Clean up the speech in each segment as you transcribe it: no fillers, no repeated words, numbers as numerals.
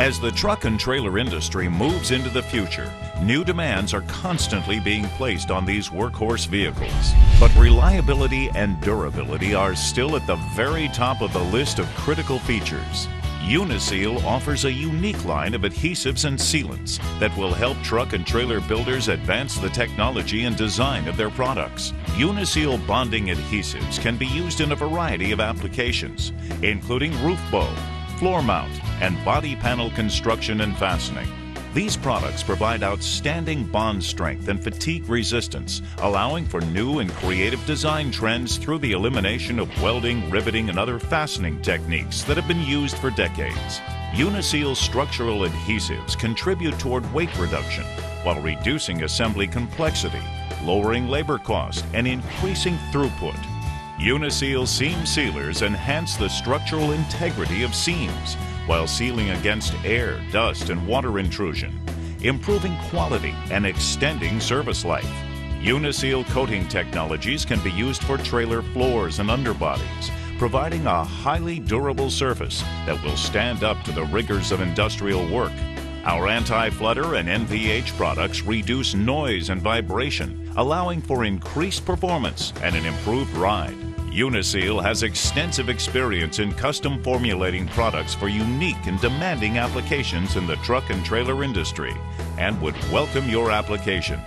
As the truck and trailer industry moves into the future, new demands are constantly being placed on these workhorse vehicles. But reliability and durability are still at the very top of the list of critical features. Uniseal offers a unique line of adhesives and sealants that will help truck and trailer builders advance the technology and design of their products. Uniseal bonding adhesives can be used in a variety of applications, including roof bow, floor mount, and body panel construction and fastening. These products provide outstanding bond strength and fatigue resistance, allowing for new and creative design trends through the elimination of welding, riveting, and other fastening techniques that have been used for decades. Uniseal structural adhesives contribute toward weight reduction while reducing assembly complexity, lowering labor costs, and increasing throughput. Uniseal seam sealers enhance the structural integrity of seams while sealing against air, dust, and water intrusion, improving quality and extending service life. Uniseal coating technologies can be used for trailer floors and underbodies, providing a highly durable surface that will stand up to the rigors of industrial work. Our anti-flutter and NVH products reduce noise and vibration, allowing for increased performance and an improved ride. Uniseal has extensive experience in custom formulating products for unique and demanding applications in the truck and trailer industry, and would welcome your application.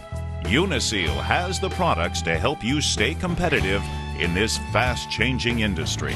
Uniseal has the products to help you stay competitive in this fast-changing industry.